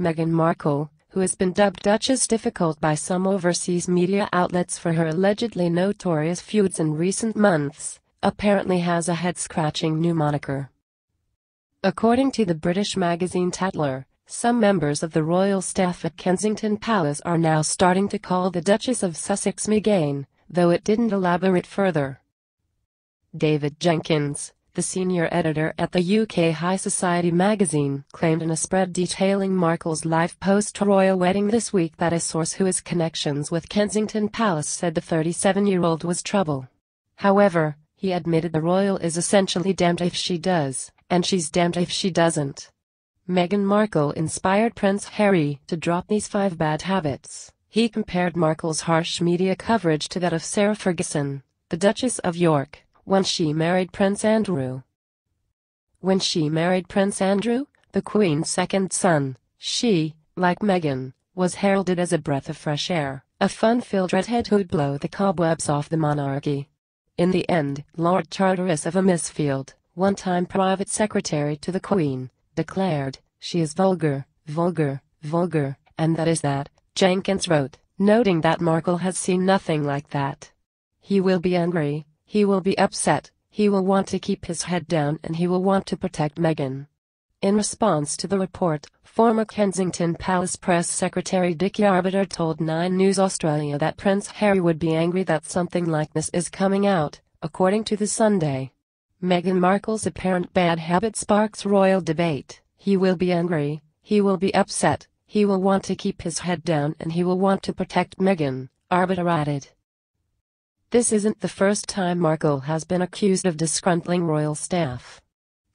Meghan Markle, who has been dubbed Duchess Difficult by some overseas media outlets for her allegedly notorious feuds in recent months, apparently has a head-scratching new moniker. According to the British magazine Tatler, some members of the royal staff at Kensington Palace are now starting to call the Duchess of Sussex Meghan, though it didn't elaborate further. David Jenkins, the senior editor at the UK High Society magazine, claimed in a spread detailing Markle's life post-royal wedding this week that a source who has connections with Kensington Palace said the 37-year-old was trouble. However, he admitted the royal is essentially damned if she does, and she's damned if she doesn't. Meghan Markle inspired Prince Harry to drop these 5 bad habits. He compared Markle's harsh media coverage to that of Sarah Ferguson, the Duchess of York, when she married Prince Andrew. When she married Prince Andrew, the Queen's second son, she, like Meghan, was heralded as a breath of fresh air, a fun-filled redhead who'd blow the cobwebs off the monarchy. In the end, Lord Charteris of Amisfield, one-time private secretary to the Queen, declared, "She is vulgar, vulgar, vulgar, and that is that," Jenkins wrote, noting that Markle has seen nothing like that. "He will be angry, he will be upset, he will want to keep his head down, and he will want to protect Meghan." In response to the report, former Kensington Palace Press Secretary Dickie Arbiter told Nine News Australia that Prince Harry would be angry that something like this is coming out, according to The Sunday. Meghan Markle's apparent bad habit sparks royal debate. "He will be angry, he will be upset, he will want to keep his head down, and he will want to protect Meghan," Arbiter added. This isn't the first time Markle has been accused of disgruntling royal staff.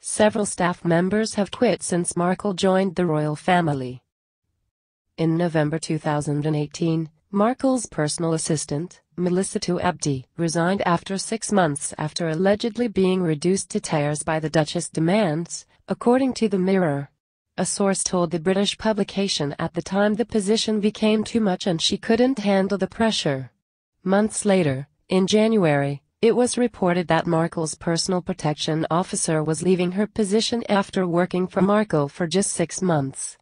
Several staff members have quit since Markle joined the royal family. In November 2018, Markle's personal assistant, Melissa Tuabdi, resigned after 6 months after allegedly being reduced to tears by the Duchess' demands, according to the Mirror. A source told the British publication at the time the position became too much and she couldn't handle the pressure. Months later, in January, it was reported that Markle's personal protection officer was leaving her position after working for Markle for just 6 months.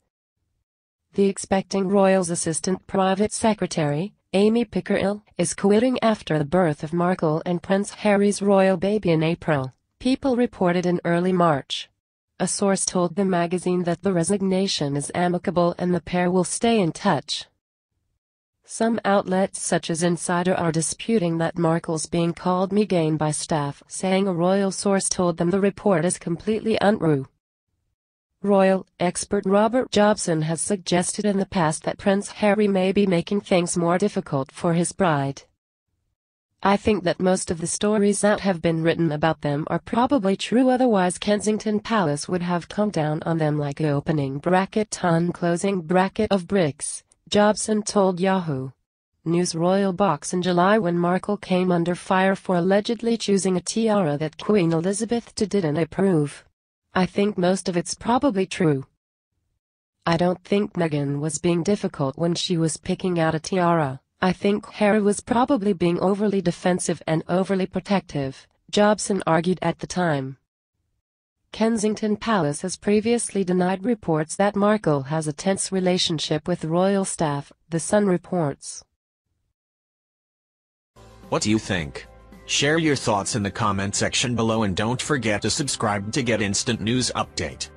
The expecting royal's assistant private secretary, Amy Pickerill, is quitting after the birth of Markle and Prince Harry's royal baby in April, people reported in early March. A source told the magazine that the resignation is amicable and the pair will stay in touch. Some outlets such as Insider are disputing that Markle's being called Meghan by staff, saying a royal source told them the report is completely untrue. Royal expert Robert Jobson has suggested in the past that Prince Harry may be making things more difficult for his bride. "I think that most of the stories that have been written about them are probably true, otherwise Kensington Palace would have come down on them like the opening bracket ton closing bracket of bricks," Jobson told Yahoo! News Royal Box in July when Markle came under fire for allegedly choosing a tiara that Queen Elizabeth II didn't approve. "I think most of it's probably true. I don't think Meghan was being difficult when she was picking out a tiara. I think Harry was probably being overly defensive and overly protective," Jobson argued at the time. Kensington Palace has previously denied reports that Markle has a tense relationship with royal staff, The Sun reports. What do you think? Share your thoughts in the comment section below and don't forget to subscribe to get instant news update.